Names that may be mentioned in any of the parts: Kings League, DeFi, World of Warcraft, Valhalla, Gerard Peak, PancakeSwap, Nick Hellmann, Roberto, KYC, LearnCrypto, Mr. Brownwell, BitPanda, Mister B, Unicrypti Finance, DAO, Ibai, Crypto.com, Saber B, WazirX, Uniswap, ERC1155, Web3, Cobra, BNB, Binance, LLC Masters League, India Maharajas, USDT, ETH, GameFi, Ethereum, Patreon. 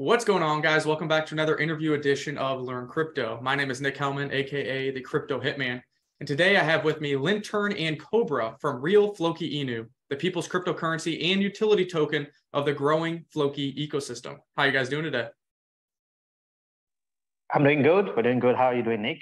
What's going on, guys? Welcome back to another interview edition of Learn Crypto. My name is Nick Hellmann, aka the Crypto Hitman, and today I have with me Lintern and Cobra from Real Floki Inu, the people's cryptocurrency and utility token of the growing Floki ecosystem. How are you guys doing today? I'm doing good. We're doing good. How are you doing, Nick?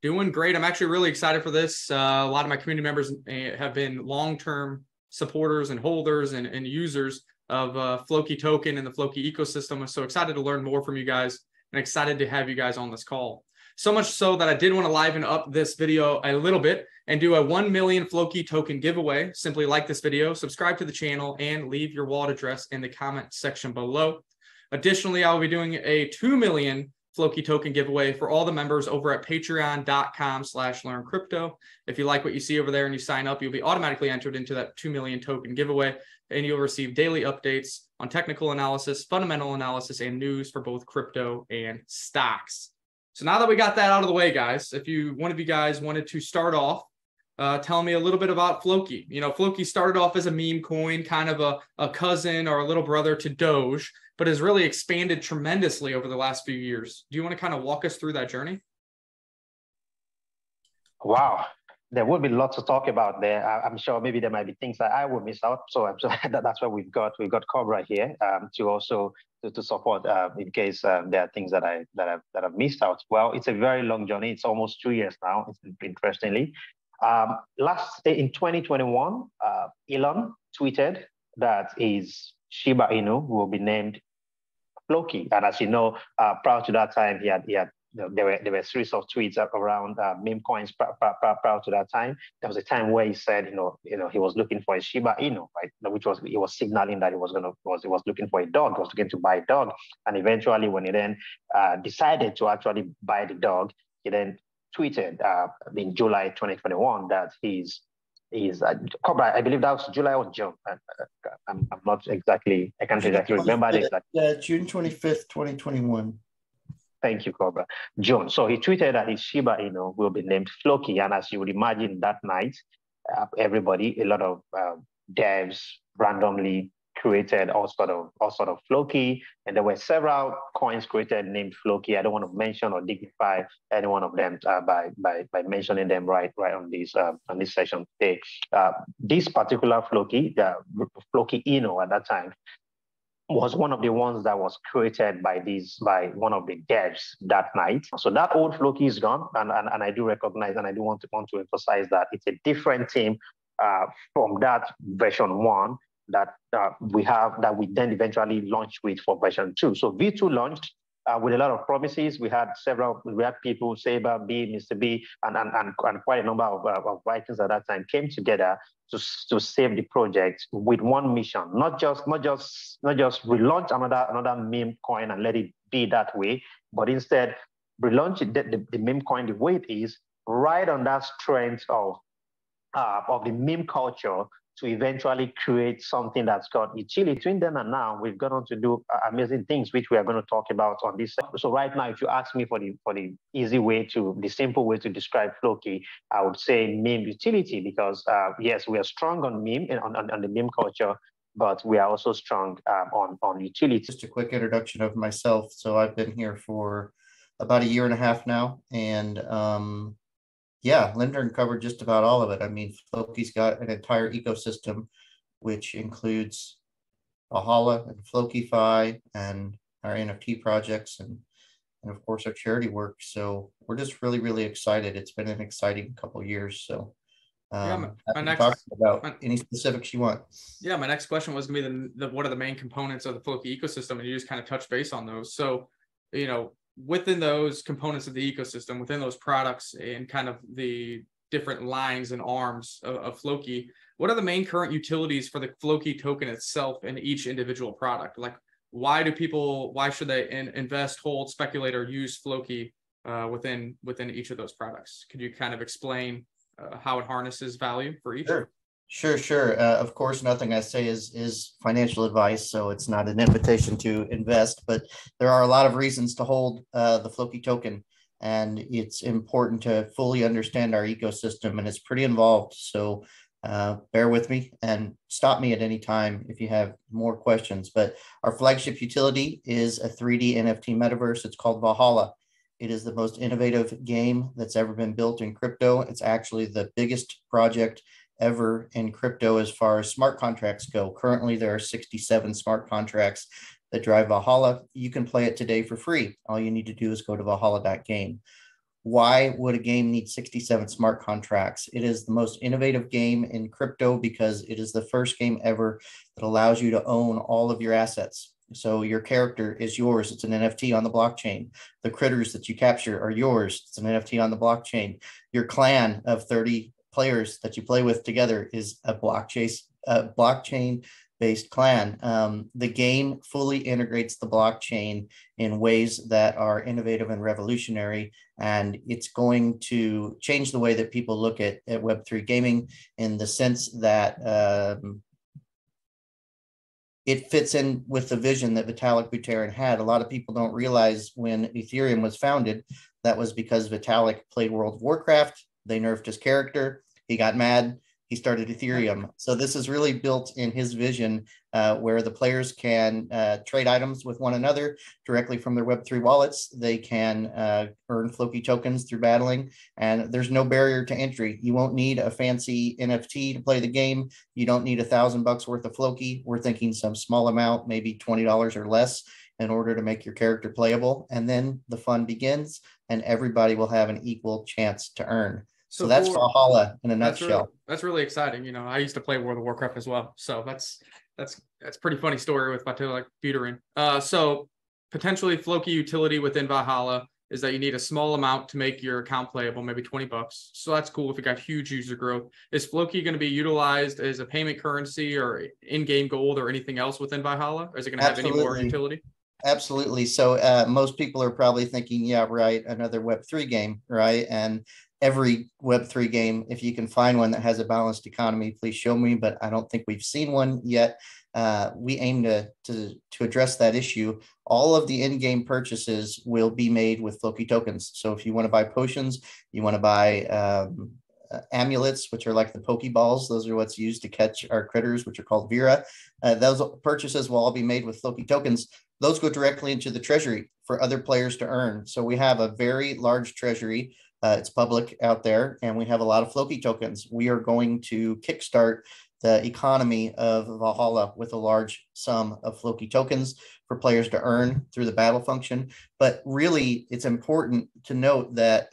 Doing great. I'm actually really excited for this. A lot of my community members have been long-term supporters and holders and users of Floki token and the Floki ecosystem. I'm so excited to learn more from you guys and excited to have you guys on this call. So much so that I did want to liven up this video a little bit and do a 1 million Floki token giveaway. Simply like this video, subscribe to the channel, and leave your wallet address in the comment section below. Additionally, I will be doing a 2 million Floki token giveaway for all the members over at patreon.com/learncrypto. If you like what you see over there and you sign up, you'll be automatically entered into that 2 million token giveaway, and you'll receive daily updates on technical analysis, fundamental analysis, and news for both crypto and stocks. So now that we got that out of the way, guys, if one of you guys wanted to start off telling me a little bit about Floki. You know, Floki started off as a meme coin, kind of a cousin or a little brother to Doge, but has really expanded tremendously over the last few years. Do you want to kind of walk us through that journey? Wow. There would be lots to talk about there. I'm sure maybe there might be things that I would miss out. So I'm sure that's what we've got Cobra here to also to support in case there are things that I've missed out. Well, it's a very long journey. It's almost 2 years now. Interestingly, in 2021, Elon tweeted that his Shiba Inu will be named Floki, and as you know, prior to that time, there were a series of tweets around meme coins. Prior to that time, there was a time where he said, he was looking for a Shiba Inu, right? Which was, he was signaling that he was looking for a dog, was looking to buy a dog, and eventually, when he then decided to actually buy the dog, he then tweeted in July 2021 that he's Cobra, I believe that was July or June. I'm not exactly, I can't exactly remember the exact. Yeah, June 25th, 2021. Thank you, Cobra. June. So he tweeted that his Shiba Inu will be named Floki. And as you would imagine, that night, everybody, a lot of devs randomly created all sort of Floki, and there were several coins created named Floki. I don't want to mention or dignify any one of them by mentioning them right on this session today. This particular Floki, the Floki Inu at that time, was one of the ones that was created by one of the devs that night. So that old Floki is gone, and I do recognize and I do want to emphasize that it's a different team from that version one that we then eventually launched with for version 2. So V2 launched with a lot of promises. We had people, Saber B, Mister B, and quite a number of writers at that time came together to save the project with one mission, not just relaunch another meme coin and let it be that way, but instead relaunch the meme coin the way it is, right on that strength of the meme culture, to eventually create something that's got utility. Between then and now, we've gone on to do amazing things, which we are going to talk about on this. So right now, if you ask me for the easy way the simple way to describe Floki, I would say meme utility, because yes, we are strong on meme and on the meme culture, but we are also strong on utility. Just a quick introduction of myself. So I've been here for about a year and a half now, and yeah, Lintern covered just about all of it. I mean, Floki's got an entire ecosystem, which includes Valhalla and FlokiFi and our NFT projects and of course, our charity work. So we're just really, really excited. It's been an exciting couple of years. So any specifics you want. Yeah, my next question was going to be what are the main components of the Floki ecosystem? And you just kind of touched base on those. So, you know, within those components of the ecosystem, within those products and kind of the different lines and arms of Floki, what are the main current utilities for the Floki token itself in each individual product? Like, why should they invest, hold, speculate, or use Floki within each of those products? Could you kind of explain how it harnesses value for each? Sure. Sure. Of course, nothing I say is financial advice, so it's not an invitation to invest, but there are a lot of reasons to hold the Floki token, and it's important to fully understand our ecosystem, and it's pretty involved. So Bear with me and stop me at any time if you have more questions. But our flagship utility is a 3D NFT metaverse. It's called Valhalla. It is the most innovative game that's ever been built in crypto. It's actually the biggest project ever in crypto as far as smart contracts go. Currently, there are 67 smart contracts that drive Valhalla. You can play it today for free. All you need to do is go to valhalla.game. Why would a game need 67 smart contracts? It is the most innovative game in crypto because it is the first game ever that allows you to own all of your assets. So your character is yours. It's an NFT on the blockchain. The critters that you capture are yours. It's an NFT on the blockchain. Your clan of 30 players that you play with together is a blockchain-based clan. The game fully integrates the blockchain in ways that are innovative and revolutionary, and it's going to change the way that people look at Web3 gaming, in the sense that it fits in with the vision that Vitalik Buterin had. A lot of people don't realize when Ethereum was founded, that was because Vitalik played World of Warcraft. They nerfed his character. He got mad. He started Ethereum. So this is really built in his vision, where the players can trade items with one another directly from their Web3 wallets. They can earn Floki tokens through battling, and there's no barrier to entry. You won't need a fancy NFT to play the game. You don't need $1,000 worth of Floki. We're thinking some small amount, maybe $20 or less, in order to make your character playable. And then the fun begins, and everybody will have an equal chance to earn. So that's Valhalla in a nutshell. That's really exciting. You know, I used to play World of Warcraft as well. So that's a pretty funny story with Vitalik Buterin. So potentially Floki utility within Valhalla is that you need a small amount to make your account playable, maybe $20. So that's cool if you got huge user growth. Is Floki going to be utilized as a payment currency or in-game gold or anything else within Valhalla? Or is it going to have any more utility? Absolutely. So most people are probably thinking, yeah, right, another Web3 game, right? And every Web3 game, if you can find one that has a balanced economy, please show me, but I don't think we've seen one yet. We aim to address that issue. All of the in-game purchases will be made with Floki tokens. So if you want to buy potions, you want to buy amulets, which are like the Pokeballs. Those are what's used to catch our critters, which are called Vera. Those purchases will all be made with Floki tokens. Those go directly into the treasury for other players to earn. So we have a very large treasury. It's public out there, and we have a lot of Floki tokens. We are going to kickstart the economy of Valhalla with a large sum of Floki tokens for players to earn through the battle function. But really, it's important to note that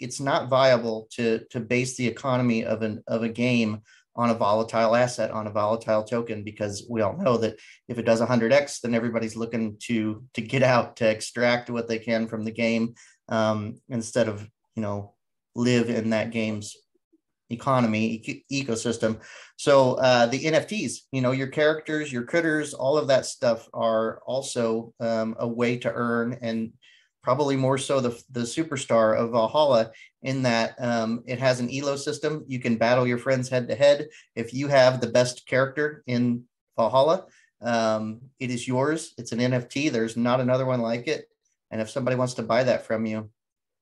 it's not viable to base the economy of a game on a volatile asset, on a volatile token, because we all know that if it does 100x, then everybody's looking to get out, to extract what they can from the game, instead of, you know, live in that game's economy, ecosystem. So the NFTs, you know, your characters, your critters, all of that stuff are also a way to earn, and probably more so the superstar of Valhalla, in that it has an Elo system. You can battle your friends head to head. If you have the best character in Valhalla, it is yours. It's an NFT. There's not another one like it. And if somebody wants to buy that from you,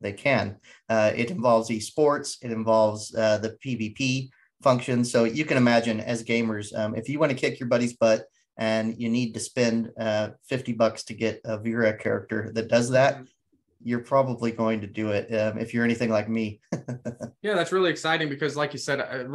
they can. It involves esports. It involves the PvP function. So you can imagine, as gamers, if you want to kick your buddy's butt and you need to spend $50 to get a Vera character that does that, you're probably going to do it, if you're anything like me. Yeah, that's really exciting because, like you said, I've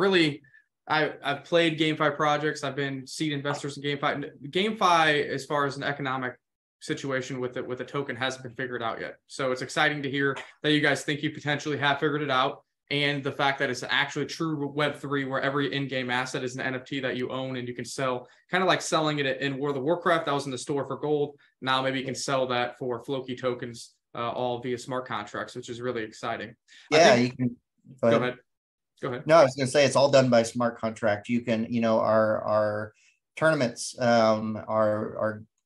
played GameFi projects. I've been seed investors in GameFi. GameFi, as far as an economic situation with it, with a token, hasn't been figured out yet. So it's exciting to hear that you guys think you potentially have figured it out, and the fact that it's actually true Web3, where every in-game asset is an NFT that you own and you can sell, kind of like selling it in World of Warcraft. That was in the store for gold. Now maybe you can sell that for Floki tokens, all via smart contracts, which is really exciting. Yeah, you can go ahead. No, I was going to say it's all done by smart contract. You can, you know, our tournaments,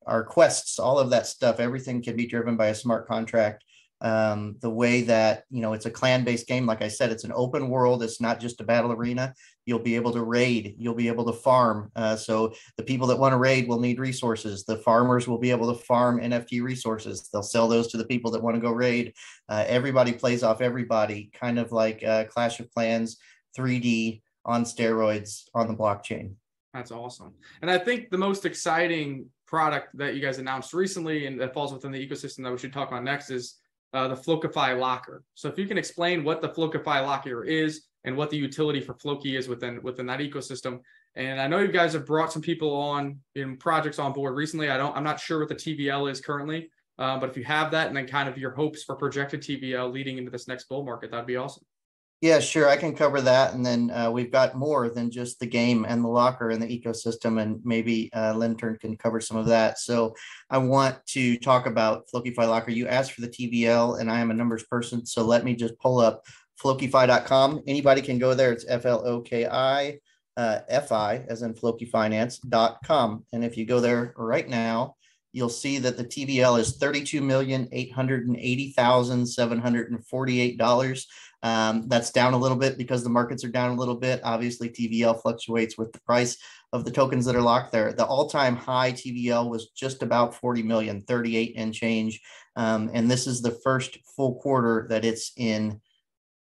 our quests, all of that stuff, everything can be driven by a smart contract. The way that, you know, it's a clan-based game. Like I said, it's an open world. It's not just a battle arena. You'll be able to raid. You'll be able to farm. So the people that want to raid will need resources. The farmers will be able to farm NFT resources. They'll sell those to the people that want to go raid. Everybody plays off everybody, kind of like Clash of Clans, 3D, on steroids on the blockchain. That's awesome. And I think the most exciting product that you guys announced recently and that falls within the ecosystem that we should talk about next is the FlokiFi Locker. So if you can explain what the FlokiFi Locker is and what the utility for Floki is within that ecosystem. And I know you guys have brought some people on in projects on board recently. I'm not sure what the TVL is currently, but if you have that and then kind of your hopes for projected TVL leading into this next bull market, that'd be awesome. Yeah, sure. I can cover that. And then we've got more than just the game and the locker and the ecosystem, and maybe Lintern can cover some of that. So I want to talk about FlokiFi Locker. You asked for the TVL, and I am a numbers person. So let me just pull up FlokiFi.com. Anybody can go there. It's FLOKI, FI as in FlokiFi Finance.com. And if you go there right now, you'll see that the TVL is $32,880,748. That's down a little bit because the markets are down a little bit. Obviously, TVL fluctuates with the price of the tokens that are locked there. The all-time high TVL was just about 40 million, 38 and change. And this is the first full quarter that it's in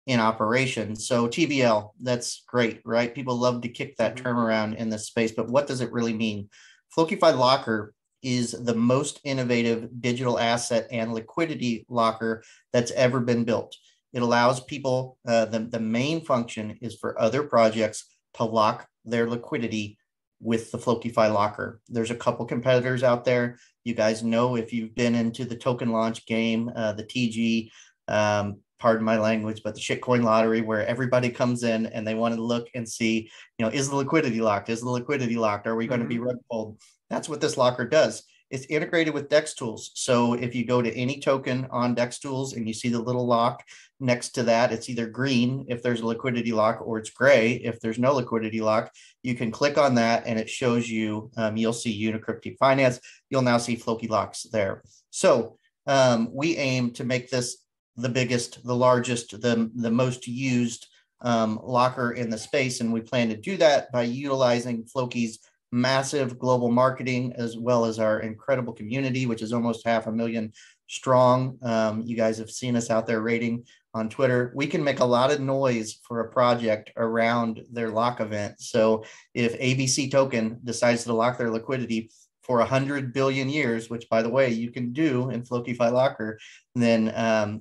operation. So TVL, that's great, right? People love to kick that term around in this space, but what does it really mean? FlokiFi Locker is the most innovative digital asset and liquidity locker that's ever been built. It allows people, the main function is for other projects to lock their liquidity with the FlokiFi Locker. There's a couple competitors out there. You guys know if you've been into the token launch game, the TG, pardon my language, but the shitcoin lottery, where everybody comes in and they want to look and see, you know, is the liquidity locked? Is the liquidity locked? Are we going to be rug pulled? That's what this locker does. It's integrated with DexTools. So if you go to any token on DexTools and you see the little lock next to that, it's either green if there's a liquidity lock or it's gray if there's no liquidity lock. You can click on that and it shows you, you'll see Unicrypti Finance. You'll now see Floki locks there. So we aim to make this the biggest, the largest, the most used locker in the space. And we plan to do that by utilizing Floki's massive global marketing, as well as our incredible community, which is almost 500,000 strong. You guys have seen us out there rating on Twitter. We can make a lot of noise for a project around their lock event. So if ABC token decides to lock their liquidity for 100 billion years, which by the way, you can do in FlokiFi Locker, then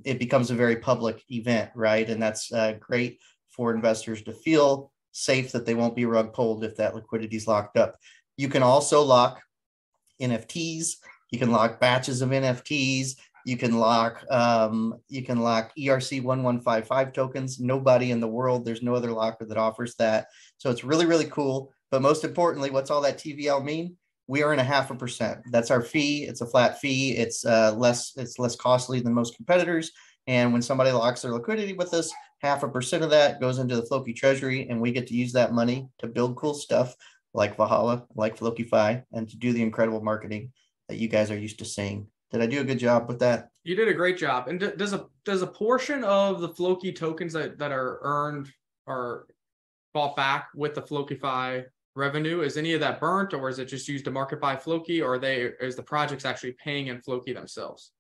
it becomes a very public event, right? And that's great for investors to feel safe that they won't be rug pulled if that liquidity is locked up. You can also lock NFTs. You can lock batches of NFTs. You can lock ERC1155 tokens. Nobody in the world, there's no other locker that offers that. So it's really, really cool. But most importantly, what's all that TVL mean? We earn 0.5%. That's our fee. It's a flat fee. It's less costly than most competitors. And when somebody locks their liquidity with us, 0.5% of that goes into the Floki treasury, and we get to use that money to build cool stuff like Valhalla, like FlokiFi, and to do the incredible marketing that you guys are used to seeing. Did I do a good job with that? You did a great job. And does a portion of the Floki tokens that are earned are bought back with the FlokiFi revenue? Is any of that burnt, or is it just used to market by Floki, or is the projects actually paying in Floki themselves?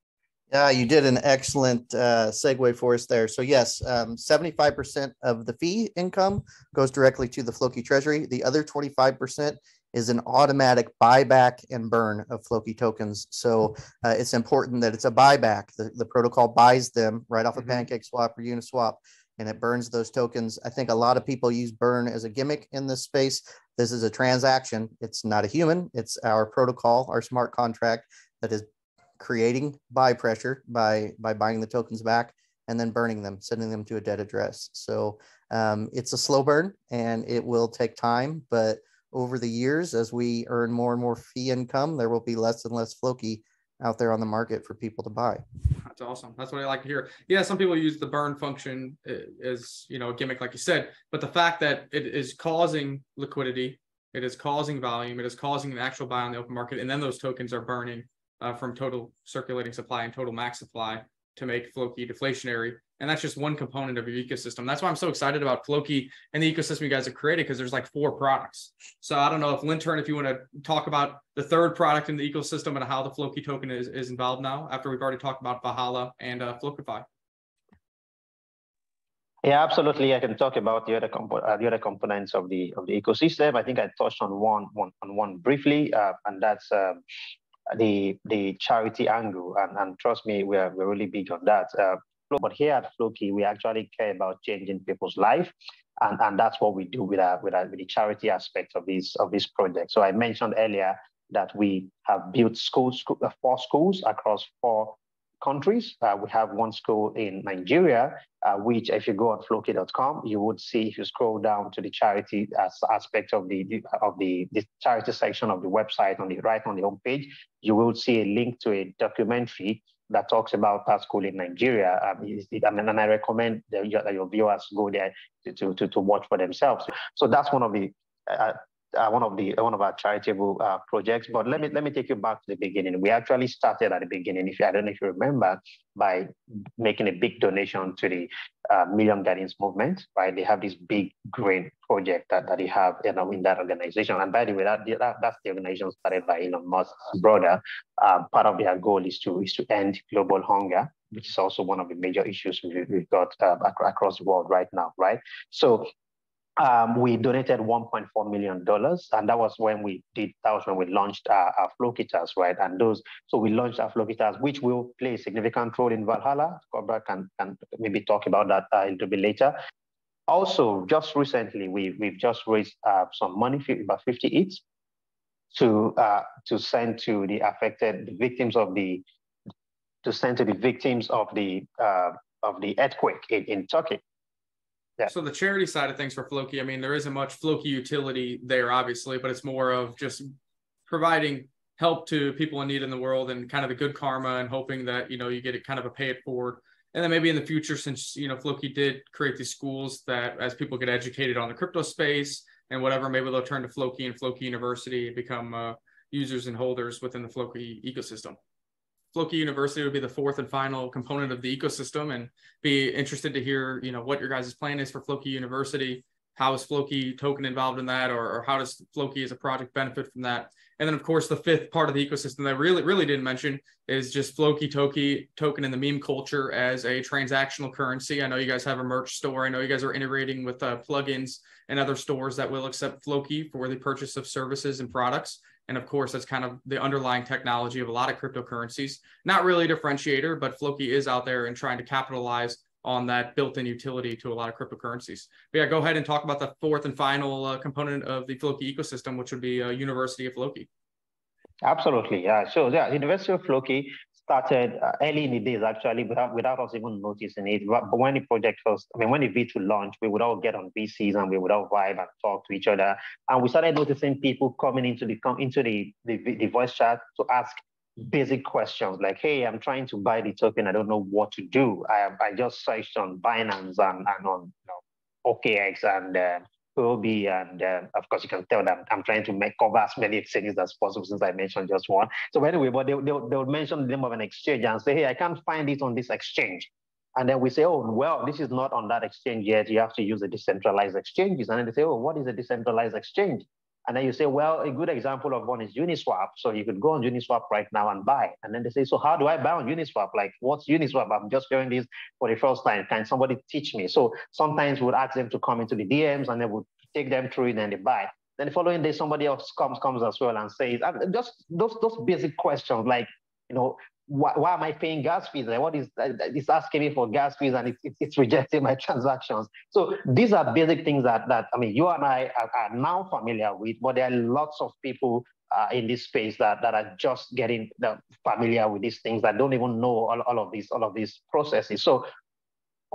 Yeah, you did an excellent segue for us there. So yes, 75% of the fee income goes directly to the Floki treasury. The other 25% is an automatic buyback and burn of Floki tokens. So it's important that it's a buyback. The protocol buys them right off of PancakeSwap or Uniswap, and it burns those tokens. I think a lot of people use burn as a gimmick in this space. This is a transaction. It's not a human. It's our protocol, our smart contract that is creating buy pressure by buying the tokens back and then burning them, sending them to a dead address. So it's a slow burn and it will take time, but over the years, as we earn more and more fee income, there will be less and less Floki out there on the market for people to buy. That's awesome. That's what I like to hear. Yeah, some people use the burn function as, you know, a gimmick, like you said, but the fact that it is causing liquidity, it is causing volume, it is causing an actual buy on the open market, and then those tokens are burning from total circulating supply and total max supply to make Floki deflationary. And that's just one component of your ecosystem. That's why I'm so excited about Floki and the ecosystem you guys have created, because there's like 4 products. So I don't know if Lintern, if you want to talk about the third product in the ecosystem and how the Floki token is involved now, after we've already talked about Valhalla and FlokiFi. Yeah, absolutely. I can talk about the other components of the ecosystem. I think I touched on one briefly, and that's the charity angle. And trust me, we're really big on that. But here at Floki, we actually care about changing people's life, and that's what we do with the charity aspect of this project. So I mentioned earlier that we have built four schools across four countries. We have one school in Nigeria, which if you go on FLOKI.com, you would see, if you scroll down to the charity aspect of the charity section of the website on the right on the homepage, you will see a link to a documentary that talks about that school in Nigeria. And I recommend that your viewers go there to watch for themselves. So that's one of our charitable projects. But let me take you back to the beginning. We actually started at the beginning, I don't know if you remember, by making a big donation to the Million Gardens movement, right? They have this big green project that they have, you know, in that organization. And by the way, that's the organization started by Elon Musk's brother. Part of their goal is to end global hunger, which is also one of the major issues we've got across the world right now, right? So we donated $1.4 million, and that was when we launched our Flokitas, right? And we launched our Flokitas, which will play a significant role in Valhalla. Cobra can maybe talk about that a little bit later. Also, just recently, we've just raised some money, about 50 ETH, to send to the victims of the earthquake in Turkey. Yeah. So the charity side of things for Floki, I mean, there isn't much Floki utility there, obviously, but it's more of just providing help to people in need in the world and kind of the good karma and hoping that, you know, you get kind of a pay it forward. And then maybe in the future, since, you know, Floki did create these schools that as people get educated on the crypto space and whatever, maybe they'll turn to Floki and Floki University and become users and holders within the Floki ecosystem. Floki University would be the fourth and final component of the ecosystem, and be interested to hear, you know, what your guys' plan is for Floki University. How is Floki token involved in that, or how does Floki as a project benefit from that? And then, of course, the fifth part of the ecosystem that I really didn't mention is just Floki token and the meme culture as a transactional currency. I know you guys have a merch store. I know you guys are integrating with plugins and other stores that will accept Floki for the purchase of services and products. And of course, that's kind of the underlying technology of a lot of cryptocurrencies. Not really a differentiator, but Floki is out there and trying to capitalize on that built-in utility to a lot of cryptocurrencies. But yeah, go ahead and talk about the fourth and final component of the Floki ecosystem, which would be University of Floki. Absolutely, yeah. So yeah, University of Floki started early in the days, actually, without us even noticing it. But when the project first, I mean, when the V2 launched, we would all get on VCs and we would all vibe and talk to each other. And we started noticing people coming into the voice chat to ask basic questions like, hey, I'm trying to buy the token. I don't know what to do. I just searched on Binance and on, you know, OKX and Kobe, and of course you can tell that I'm trying to cover as many exchanges as possible since I mentioned just one. So anyway, but they would mention the name of an exchange and say, hey, I can't find it on this exchange. And then we say, oh, well, this is not on that exchange yet. You have to use the decentralized exchanges. And then they say, oh, what is a decentralized exchange? And then you say, well, a good example of one is Uniswap. So you could go on Uniswap right now and buy. And then they say, so how do I buy on Uniswap? Like, what's Uniswap? I'm just hearing this for the first time. Can somebody teach me? So sometimes we'll ask them to come into the DMs and then we'll take them through it and they buy. Then the following day, somebody else comes as well and says, just those basic questions like, you know, why am I paying gas fees? Like, what is it's asking me for gas fees and it's rejecting my transactions. So these are basic things that I mean, you and I are now familiar with, but there are lots of people in this space that are just getting familiar with these things, that don't even know all of these processes. So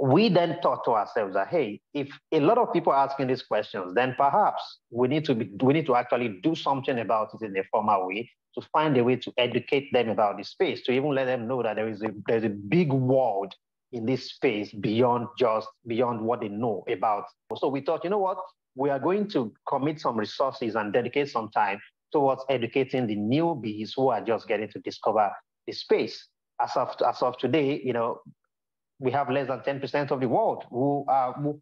we then thought to ourselves that, hey, if a lot of people are asking these questions, then perhaps we need to actually do something about it in a formal way, to find a way to educate them about this space, to even let them know that there's a big world in this space beyond what they know about. So we thought, you know what, we are going to commit some resources and dedicate some time towards educating the newbies who are just getting to discover the space. As of today, you know, we have less than 10% of the world who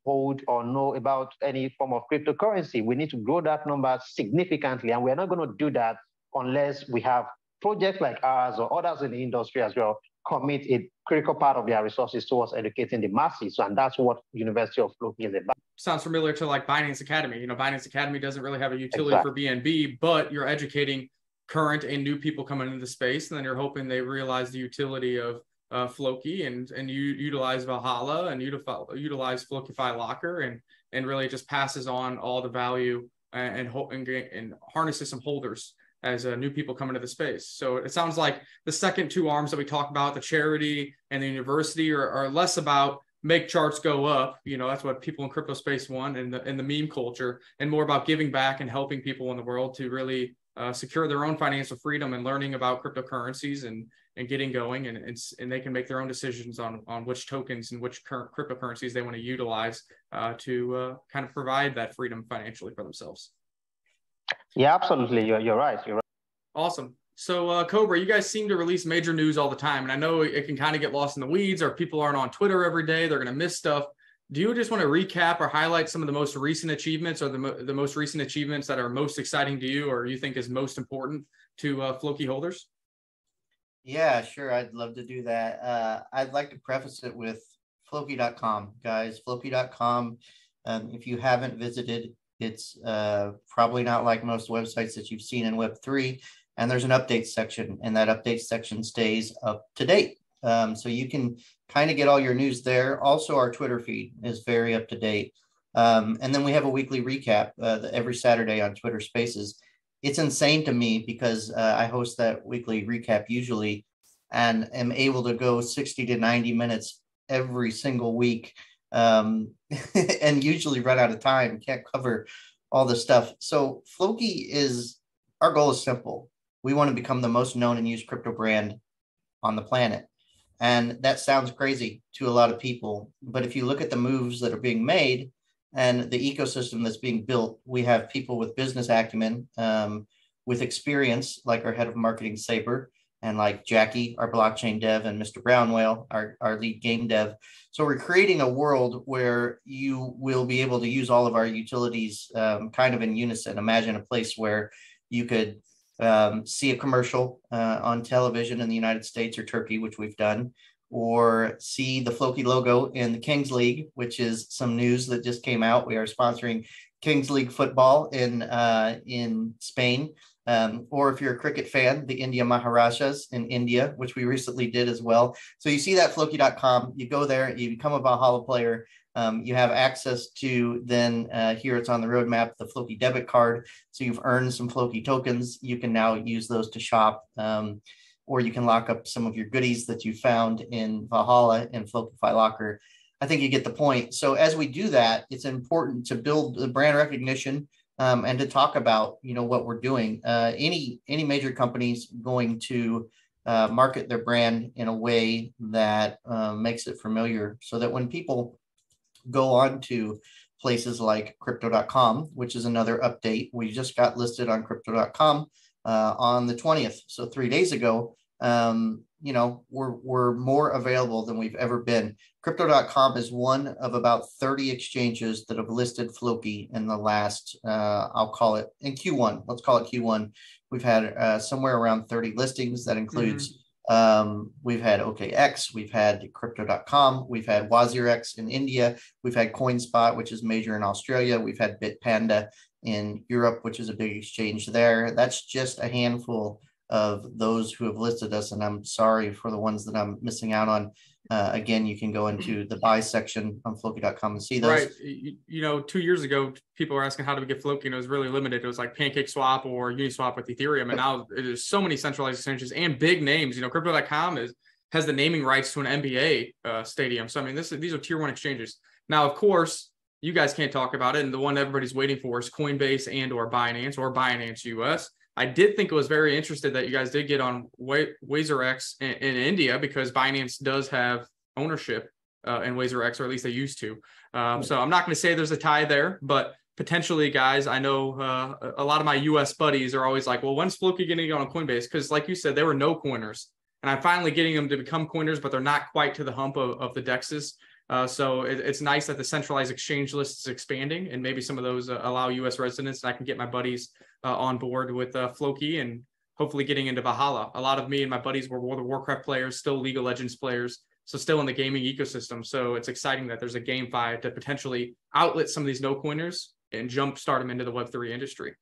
hold or know about any form of cryptocurrency. We need to grow that number significantly, and we're not going to do that unless we have projects like ours or others in the industry as well commit a critical part of their resources towards educating the masses. And that's what University of Floki is about. Sounds familiar to like Binance Academy. You know, Binance Academy doesn't really have a utility for BNB, but you're educating current and new people coming into the space. And then you're hoping they realize the utility of Floki and you utilize Valhalla and utilize FlokiFi Locker and really just passes on all the value and harnesses some holders as new people come into the space. So it sounds like the second two arms that we talk about, the charity and the university, are less about make charts go up. You know, that's what people in crypto space want and the meme culture, and more about giving back and helping people in the world to really secure their own financial freedom and learning about cryptocurrencies and getting going. And they can make their own decisions on which tokens and which cryptocurrencies they want to utilize to kind of provide that freedom financially for themselves. Yeah, absolutely. You're right. You're right. Awesome. So Cobra, you guys seem to release major news all the time. And I know it can kind of get lost in the weeds, or if people aren't on Twitter every day, they're going to miss stuff. Do you just want to recap or highlight some of the most recent achievements, or the most recent achievements that are most exciting to you, or you think is most important to Floki holders? Yeah, sure. I'd love to do that. I'd like to preface it with Floki.com, guys. Floki.com, if you haven't visited, it's probably not like most websites that you've seen in Web3, and there's an update section, and that update section stays up to date. So you can kind of get all your news there. Also, our Twitter feed is very up to date. And then we have a weekly recap every Saturday on Twitter Spaces. It's insane to me because I host that weekly recap usually and am able to go 60 to 90 minutes every single week. And usually run out of time, can't cover all the stuff. So Floki is, our goal is simple. We want to become the most known and used crypto brand on the planet. And that sounds crazy to a lot of people, but if you look at the moves that are being made and the ecosystem that's being built, we have people with business acumen, with experience, like our head of marketing, Saber, and like Jackie, our blockchain dev, and Mr. Brownwell, our lead game dev. So we're creating a world where you will be able to use all of our utilities kind of in unison. Imagine a place where you could see a commercial on television in the United States or Turkey, which we've done, or see the Floki logo in the Kings League, which is some news that just came out. We are sponsoring Kings League football in Spain. Or if you're a cricket fan, the India Maharajas in India, which we recently did as well. So you see that Floki.com, you go there, you become a Valhalla player, you have access to then here it's on the roadmap, the Floki debit card. So you've earned some Floki tokens. You can now use those to shop, or you can lock up some of your goodies that you found in Valhalla and FlokiFi Locker. I think you get the point. So as we do that, it's important to build the brand recognition, and to talk about, you know, what we're doing. Any major company's going to market their brand in a way that makes it familiar, so that when people go on to places like Crypto.com, which is another update, we just got listed on Crypto.com on the 20th, so 3 days ago. You know, we're more available than we've ever been. Crypto.com is one of about 30 exchanges that have listed Floki in the last, I'll call it in Q1. Let's call it Q1. We've had somewhere around 30 listings. That includes, we've had OKX, we've had Crypto.com, we've had WazirX in India, we've had CoinSpot, which is major in Australia, we've had Bitpanda in Europe, which is a big exchange there. That's just a handful of those who have listed us, and I'm sorry for the ones that I'm missing out on. Again, you can go into the buy section on Floki.com and see those. Right. You know, 2 years ago, people were asking how do we get Floki, and it was really limited. It was like PancakeSwap or Uniswap with Ethereum, and now there's so many centralized exchanges and big names. You know, Crypto.com has the naming rights to an NBA stadium. So I mean, these are tier 1 exchanges. Now, of course, you guys can't talk about it, and the one everybody's waiting for is Coinbase and or Binance US. I did think it was very interesting that you guys did get on WazirX in India, because Binance does have ownership in WazirX, or at least they used to. So I'm not going to say there's a tie there, but potentially, guys, I know a lot of my U.S. buddies are always like, well, when's Floki getting on Coinbase? Because like you said, they were no coiners. And I'm finally getting them to become coiners, but they're not quite to the hump of the DEXs. So it's nice that the centralized exchange list is expanding, and maybe some of those allow U.S. residents, and I can get my buddies on board with Floki, and hopefully getting into Valhalla. A lot of me and my buddies were World of Warcraft players, still League of Legends players, so still in the gaming ecosystem. So it's exciting that there's a GameFi to potentially outlet some of these no-coiners and jumpstart them into the Web3 industry.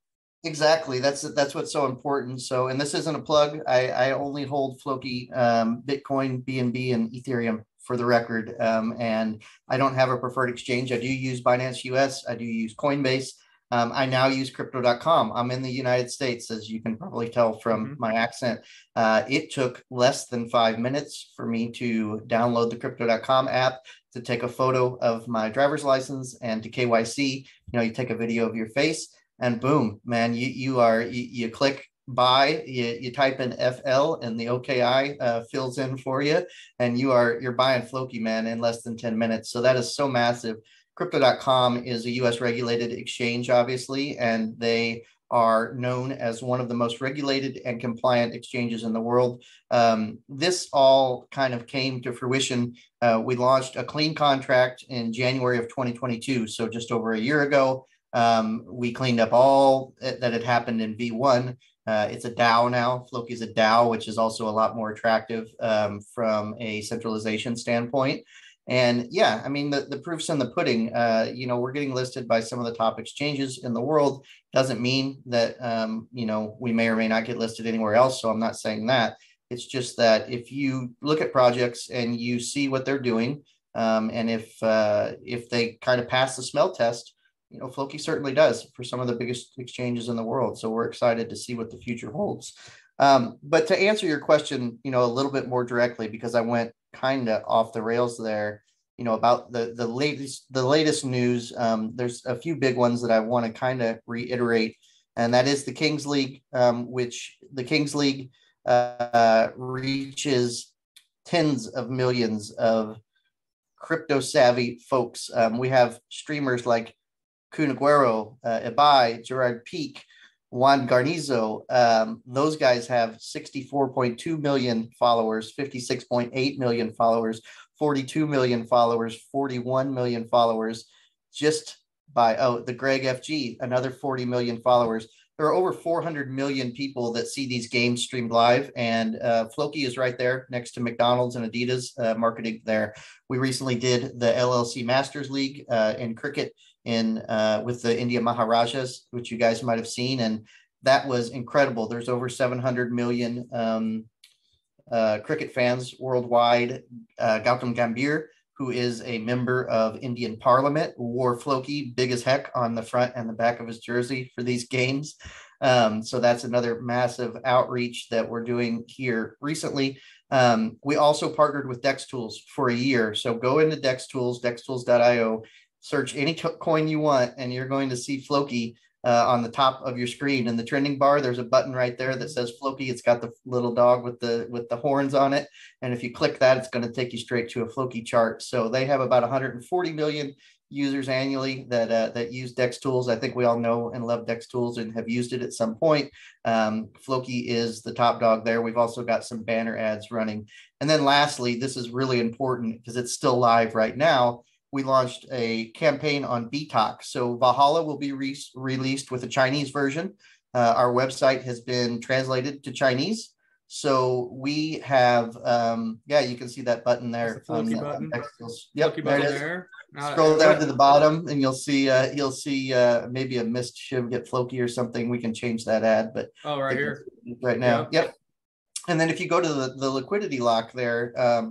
Exactly. That's what's so important. So, and this isn't a plug. I only hold Floki, Bitcoin, BNB, and Ethereum for the record. And I don't have a preferred exchange. I do use Binance US. I do use Coinbase. I now use Crypto.com. I'm in the United States, as you can probably tell from my accent. It took less than 5 minutes for me to download the Crypto.com app, to take a photo of my driver's license, and to KYC. You know, you take a video of your face, and boom, man, you click buy, you type in FL, and the OKI fills in for you, and you're buying Floki, man, in less than 10 minutes. So that is so massive. Crypto.com is a US regulated exchange, obviously, and they are known as one of the most regulated and compliant exchanges in the world. This all kind of came to fruition. We launched a clean contract in January of 2022, so just over a year ago. We cleaned up all that had happened in V1. It's a DAO now. Floki is a DAO, which is also a lot more attractive from a centralization standpoint. And yeah, I mean, the proof's in the pudding. You know, we're getting listed by some of the top exchanges in the world. Doesn't mean that, you know, we may or may not get listed anywhere else. So I'm not saying that. It's just that if you look at projects and you see what they're doing, and if they kind of pass the smell test, you know, Floki certainly does for some of the biggest exchanges in the world. So we're excited to see what the future holds. But to answer your question, you know, a little bit more directly, because I went kind of off the rails there, you know, about the latest news. There's a few big ones that I want to kind of reiterate, and that is the Kings League, which the Kings League reaches tens of millions of crypto savvy folks. We have streamers like Cuneguero, Ibai, Gerard Peak, Juan Garnizo. Those guys have 64.2 million followers, 56.8 million followers, 42 million followers, 41 million followers, just by, oh, the Greg FG, another 40 million followers. There are over 400 million people that see these games streamed live, and Floki is right there next to McDonald's and Adidas marketing there. We recently did the LLC Masters League in cricket with the India Maharajas, which you guys might have seen, and that was incredible. There's over 700 million cricket fans worldwide. Gautam Gambhir, who is a member of Indian Parliament, wore Floki big as heck on the front and the back of his jersey for these games. So that's another massive outreach that we're doing here recently. We also partnered with DexTools for a year. So go into DexTools, DexTools.io, search any coin you want, and you're going to see Floki on the top of your screen. In the trending bar, there's a button right there that says Floki. It's got the little dog with the horns on it. And if you click that, it's going to take you straight to a Floki chart. So they have about 140 million users annually that use DexTools. I think we all know and love DexTools and have used it at some point. Floki is the top dog there. We've also got some banner ads running. And then lastly, this is really important because it's still live right now. We launched a campaign on BTOC. So Valhalla will be released with a Chinese version. Our website has been translated to Chinese. So we have, yeah, you can see that button there. The Floki button. Yep, Floki button there. Scroll down to the bottom, and you'll see maybe a missed shiv get Floki or something. We can change that ad, but oh, right here, right now, yeah. Yep. And then if you go to the liquidity lock there.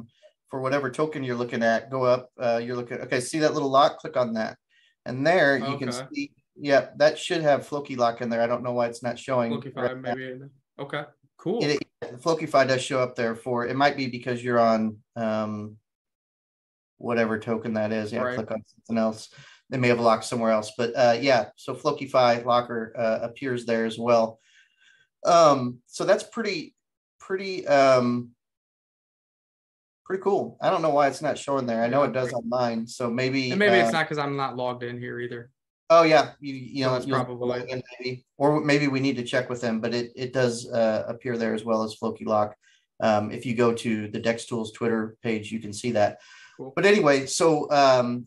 For whatever token you're looking at, go up, you're looking, okay, see that little lock, click on that. And there you can see, yeah, that should have Floki lock in there. I don't know why it's not showing. FlokiFi right maybe. Now. Okay, cool. FlokiFi does show up there for, it might be because you're on whatever token that is. Yeah, right. Click on something else. They may have locked somewhere else, but yeah, so FlokiFi Locker appears there as well. So that's pretty cool. I don't know why it's not showing there. I know it does on mine, so maybe. And maybe it's not because I'm not logged in here either. Oh yeah, you know that's probably maybe, or maybe we need to check with them. But it does appear there as well as Floki Lock. If you go to the DexTools Twitter page, you can see that. Cool. But anyway, so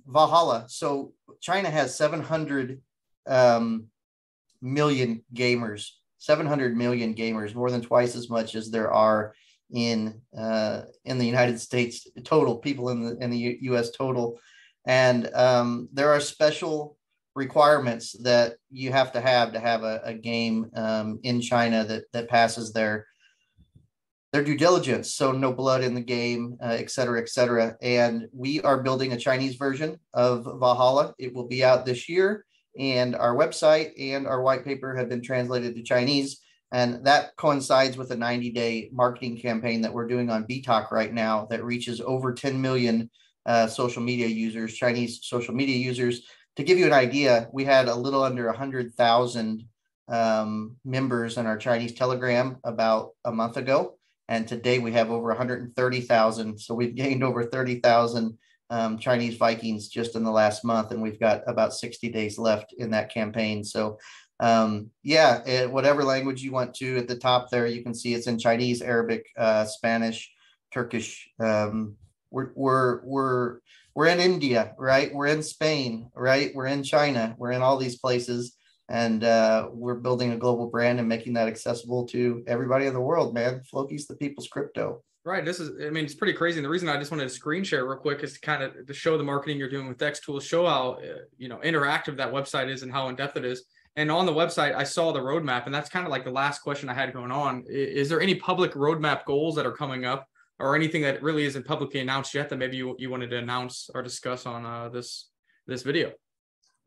Valhalla. So China has 700 million gamers 700 million gamers, more than twice as much as there are in the United States total, people in the U.S. total. And there are special requirements that you have to have a game in China that passes their due diligence. So no blood in the game, et cetera, et cetera. And we are building a Chinese version of Valhalla. It will be out this year. And our website and our white paper have been translated to Chinese. And that coincides with a 90-day marketing campaign that we're doing on BTOC right now that reaches over 10 million social media users, Chinese social media users. To give you an idea, we had a little under 100,000 members in our Chinese Telegram about a month ago. And today we have over 130,000. So we've gained over 30,000 Chinese Vikings just in the last month. And we've got about 60 days left in that campaign. So yeah, whatever language you want to, at the top there, you can see it's in Chinese, Arabic, Spanish, Turkish. We're in India, right? We're in Spain, right? We're in China. We're in all these places, and we're building a global brand and making that accessible to everybody in the world, man. Floki's the people's crypto. Right. This is, I mean, it's pretty crazy. And the reason I just wanted to screen share real quick is to kind of to show the marketing you're doing with DexTools, show how, you know, interactive that website is and how in depth it is. And on the website, I saw the roadmap, and that's kind of like the last question I had going on. Is there any public roadmap goals that are coming up or anything that really isn't publicly announced yet that maybe you wanted to announce or discuss on this video?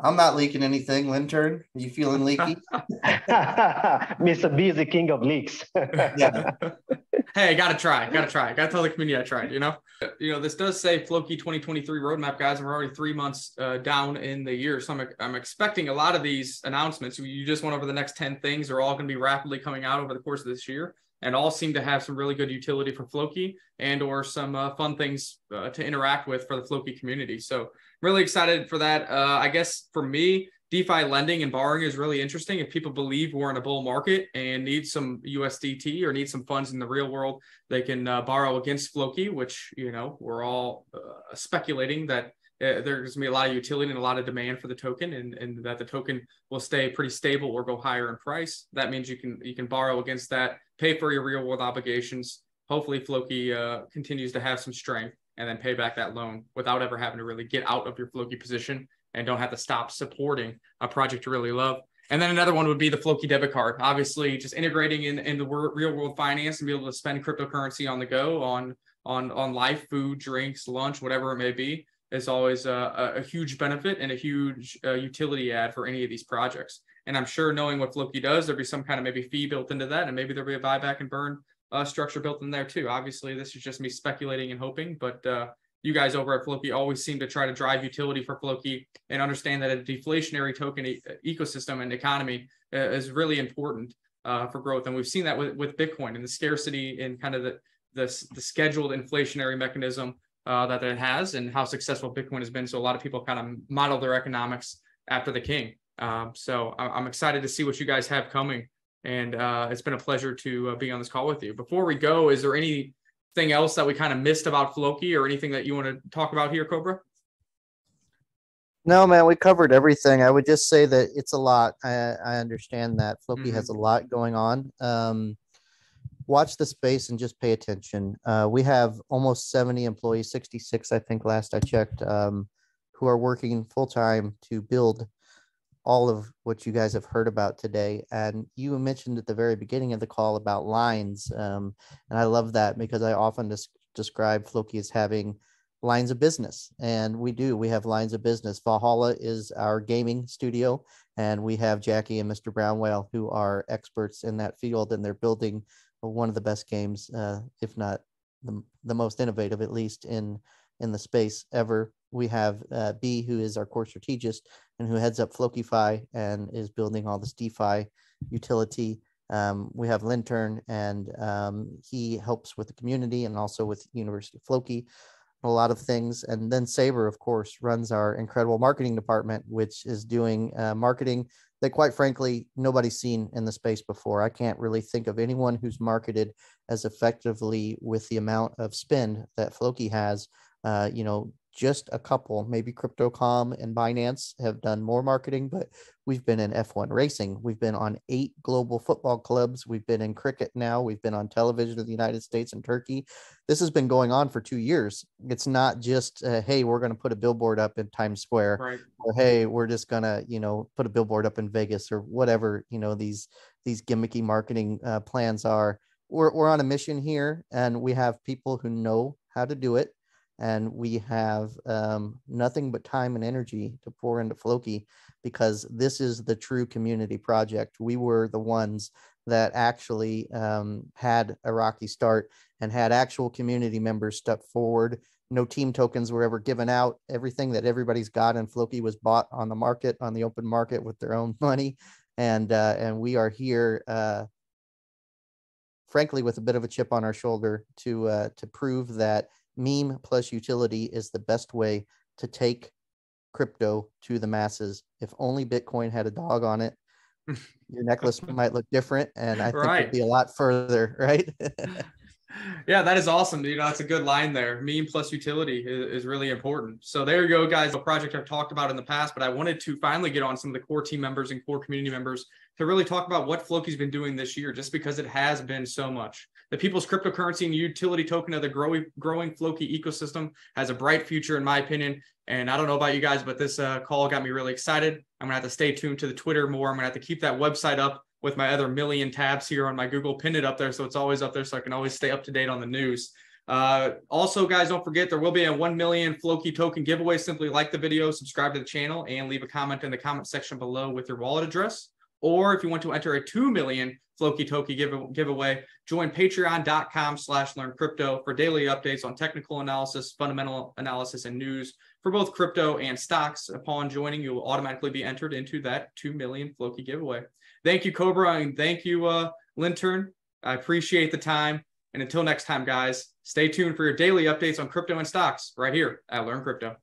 I'm not leaking anything, Lintern. Are you feeling leaky? Mr. B is the king of leaks. Yeah. Hey, gotta try. Gotta tell the community I tried, you know? You know, this does say Floki 2023 roadmap, guys, and we're already 3 months down in the year. So I'm expecting a lot of these announcements. You just went over the next 10 things are all gonna be rapidly coming out over the course of this year, and all seem to have some really good utility for Floki and or some fun things to interact with for the Floki community. So I'm really excited for that. I guess for me, DeFi lending and borrowing is really interesting. If people believe we're in a bull market and need some USDT or need some funds in the real world, they can borrow against Floki, which, you know, we're all speculating that there's gonna be a lot of utility and a lot of demand for the token, and that the token will stay pretty stable or go higher in price. That means you can borrow against that, pay for your real world obligations. Hopefully Floki continues to have some strength and then pay back that loan without ever having to really get out of your Floki position, and don't have to stop supporting a project you really love. And then another one would be the Floki debit card, obviously just integrating in the real world finance and be able to spend cryptocurrency on the go on life, food, drinks, lunch, whatever it may be. Is always a huge benefit and a huge utility add for any of these projects. And I'm sure, knowing what Floki does, there'll be some kind of maybe fee built into that, and maybe there'll be a buyback and burn structure built in there too. Obviously, this is just me speculating and hoping, but you guys over at Floki always seem to try to drive utility for Floki and understand that a deflationary token ecosystem and economy is really important for growth. And we've seen that with Bitcoin and the scarcity and kind of the scheduled inflationary mechanism that it has, and how successful Bitcoin has been. So a lot of people kind of model their economics after the king. So I'm excited to see what you guys have coming. And it's been a pleasure to be on this call with you. Before we go, is there anything else that we kind of missed about Floki or anything that you want to talk about here, Cobra? No, man, we covered everything. I would just say that it's a lot. I understand that Floki has a lot going on. Watch the space and just pay attention. We have almost 70 employees, 66, I think last I checked, who are working full-time to build all of what you guys have heard about today. And you mentioned at the very beginning of the call about lines. And I love that, because I often describe Floki as having lines of business. And we do, we have lines of business. Valhalla is our gaming studio, and we have Jackie and Mr. Brownwell, who are experts in that field, and they're building one of the best games, if not the most innovative, at least in the space ever. We have B, who is our core strategist and who heads up FlokiFi and is building all this DeFi utility. We have Lintern, and he helps with the community and also with University of Floki, a lot of things. And then Saber, of course, runs our incredible marketing department, which is doing marketing that, quite frankly, nobody's seen in the space before. I can't really think of anyone who's marketed as effectively with the amount of spend that Floki has, you know, just a couple, maybe Crypto.com and Binance have done more marketing, but we've been in F1 racing. We've been on 8 global football clubs. We've been in cricket now. We've been on television in the United States and Turkey. This has been going on for 2 years. It's not just, hey, we're going to put a billboard up in Times Square, right, or hey, we're just going to, you know, put a billboard up in Vegas or whatever, you know, these gimmicky marketing plans are. We're on a mission here, and we have people who know how to do it. And we have nothing but time and energy to pour into Floki, because this is the true community project. We were the ones that actually had a rocky start and had actual community members step forward. No team tokens were ever given out. Everything that everybody's got in Floki was bought on the market, on the open market, with their own money. And we are here, frankly, with a bit of a chip on our shoulder to prove that meme plus utility is the best way to take crypto to the masses. If only Bitcoin had a dog on it, your necklace might look different, and I think it'd be a lot further, right? Yeah, that is awesome. You know, that's a good line there. Meme plus utility is really important. So there you go, guys. A project I've talked about in the past, but I wanted to finally get on some of the core team members and core community members to really talk about what Floki's been doing this year, just because it has been so much. The people's cryptocurrency and utility token of the growing Floki ecosystem has a bright future, in my opinion. And I don't know about you guys, but this call got me really excited. I'm gonna have to stay tuned to the Twitter more. I'm gonna have to keep that website up with my other million tabs here on my Google, pin it up there so it's always up there so I can always stay up to date on the news. Also, guys, don't forget there will be a 1 million Floki token giveaway. Simply like the video, subscribe to the channel, and leave a comment in the comment section below with your wallet address. Or if you want to enter a 2 million Floki token giveaway, join patreon.com/learncrypto for daily updates on technical analysis, fundamental analysis, and news for both crypto and stocks. Upon joining, you will automatically be entered into that 2 million Floki giveaway. Thank you, Cobra, and thank you, Lintern. I appreciate the time. And until next time, guys, stay tuned for your daily updates on crypto and stocks right here at Learn Crypto.